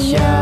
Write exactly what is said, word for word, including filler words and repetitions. radio.